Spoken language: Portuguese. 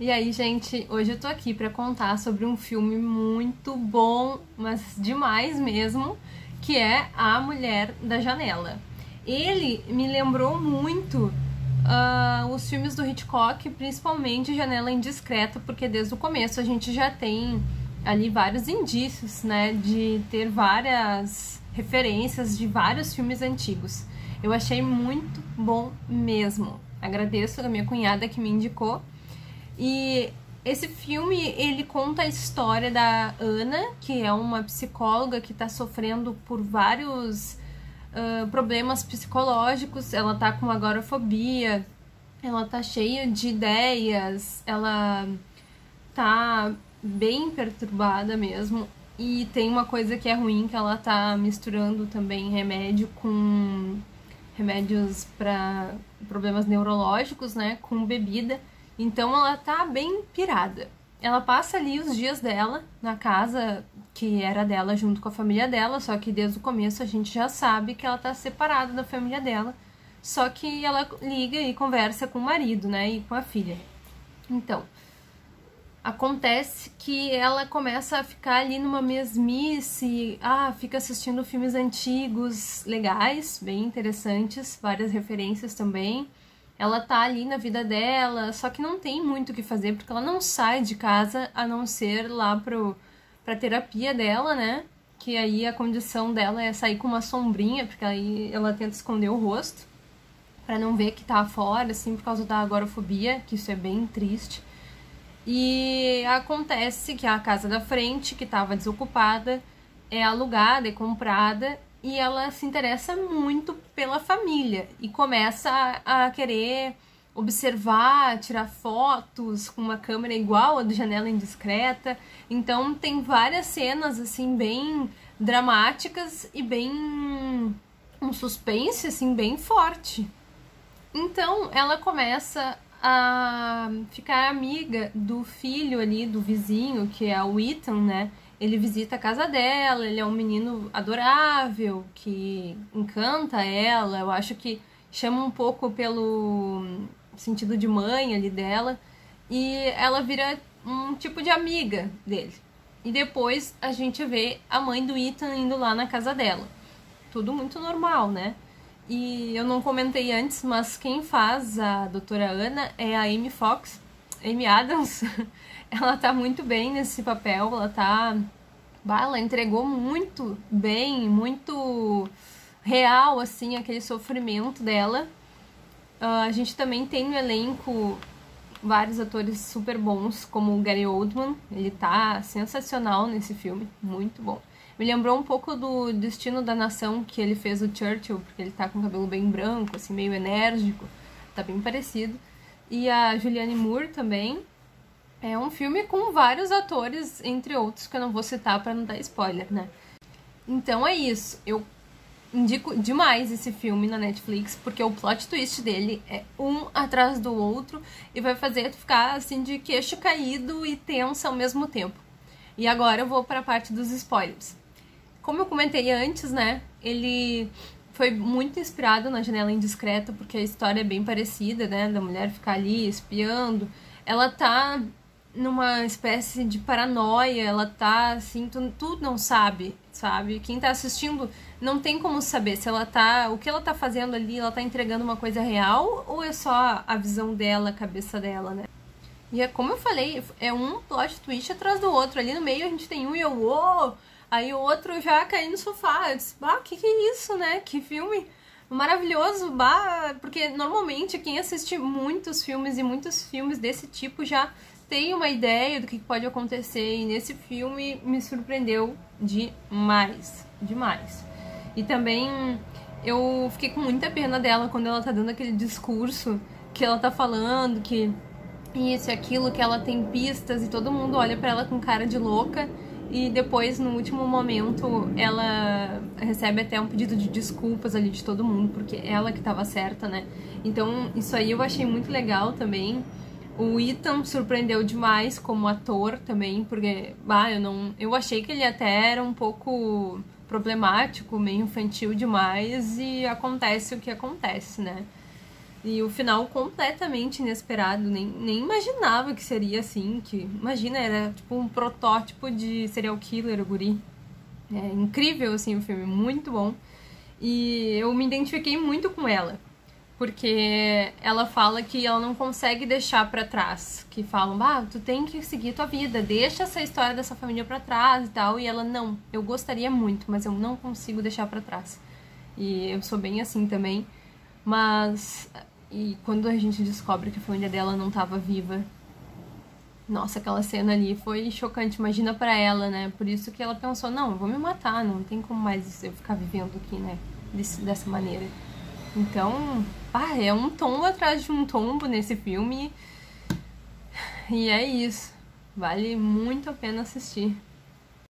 E aí, gente, hoje eu tô aqui pra contar sobre um filme muito bom, mas demais mesmo, que é A Mulher da Janela. Ele me lembrou muito os filmes do Hitchcock, principalmente Janela Indiscreta, porque desde o começo a gente já tem ali vários indícios, né, de ter várias referências de vários filmes antigos. Eu achei muito bom mesmo. Agradeço a minha cunhada que me indicou. E esse filme, ele conta a história da Anna, que é uma psicóloga que está sofrendo por vários problemas psicológicos. Ela tá com agorafobia, ela tá cheia de ideias, ela tá bem perturbada mesmo. E tem uma coisa que é ruim, que ela tá misturando também remédio com remédios para problemas neurológicos, né, com bebida. Então ela tá bem pirada. Ela passa ali os dias dela na casa que era dela junto com a família dela, só que desde o começo a gente já sabe que ela tá separada da família dela, só que ela liga e conversa com o marido, né, e com a filha. Então, acontece que ela começa a ficar ali numa mesmice, fica assistindo filmes antigos, legais, bem interessantes, várias referências também. Ela tá ali na vida dela, só que não tem muito o que fazer, porque ela não sai de casa, a não ser lá pra terapia dela, né? Que aí a condição dela é sair com uma sombrinha, porque aí ela tenta esconder o rosto, pra não ver que tá fora, assim, por causa da agorafobia, que isso é bem triste. E acontece que a casa da frente, que tava desocupada, é alugada, é comprada. E ela se interessa muito pela família e começa a querer observar, tirar fotos com uma câmera igual a do Janela Indiscreta. Então tem várias cenas assim bem dramáticas e bem um suspense assim bem forte. Então ela começa a ficar amiga do filho ali, do vizinho, que é o Ethan, né? Ele visita a casa dela, ele é um menino adorável, que encanta ela. Eu acho que chama um pouco pelo sentido de mãe ali dela. E ela vira um tipo de amiga dele. E depois a gente vê a mãe do Ethan indo lá na casa dela. Tudo muito normal, né? E eu não comentei antes, mas quem faz a doutora Anna é a Amy Adams. Ela tá muito bem nesse papel, ela entregou muito bem, muito real, assim, aquele sofrimento dela. A gente também tem no elenco vários atores super bons, como o Gary Oldman. Ele tá sensacional nesse filme, muito bom. Me lembrou um pouco do Destino da Nação, que ele fez o Churchill, porque ele tá com o cabelo bem branco, assim, meio enérgico, tá bem parecido. E a Julianne Moore também. É um filme com vários atores, entre outros, que eu não vou citar pra não dar spoiler, né? Então é isso. Eu indico demais esse filme na Netflix, porque o plot twist dele é um atrás do outro e vai fazer tu ficar, assim, de queixo caído e tensa ao mesmo tempo. E agora eu vou pra parte dos spoilers. Como eu comentei antes, né? Ele foi muito inspirado na Janela Indiscreta, porque a história é bem parecida, né? Da mulher ficar ali espiando. Ela tá numa espécie de paranoia, ela tá assim, tu não sabe, sabe? Quem tá assistindo não tem como saber se ela tá, o que ela tá fazendo ali, ela tá entregando uma coisa real ou é só a visão dela, a cabeça dela, né? E é como eu falei, é um plot twist atrás do outro, ali no meio a gente tem um e eu, uou, aí o outro já caiu no sofá, eu disse, que é isso, né? Que filme maravilhoso, porque normalmente quem assiste muitos filmes e muitos filmes desse tipo já tem uma ideia do que pode acontecer, e nesse filme me surpreendeu demais, demais. E também eu fiquei com muita pena dela quando ela tá dando aquele discurso que ela tá falando, que isso e aquilo, que ela tem pistas e todo mundo olha pra ela com cara de louca, e depois, no último momento, ela recebe até um pedido de desculpas ali de todo mundo, porque ela que tava certa, né? Então isso aí eu achei muito legal também. O Ethan surpreendeu demais como ator também, porque eu achei que ele até era um pouco problemático, meio infantil demais, e acontece o que acontece, né? E o final completamente inesperado, nem imaginava que seria assim, que, imagina, era tipo um protótipo de serial killer, o guri. É incrível, assim, o filme, muito bom. E eu me identifiquei muito com ela, porque ela fala que ela não consegue deixar pra trás, que falam, ah, tu tem que seguir tua vida, deixa essa história dessa família pra trás e tal, e ela, não, eu gostaria muito, mas eu não consigo deixar pra trás. E eu sou bem assim também, mas... E quando a gente descobre que a família dela não estava viva, nossa, aquela cena ali foi chocante, imagina pra ela, né? Por isso que ela pensou, não, eu vou me matar, não tem como mais eu ficar vivendo aqui, né? Dessa maneira. Então, ah, é um tombo atrás de um tombo nesse filme. E é isso. Vale muito a pena assistir.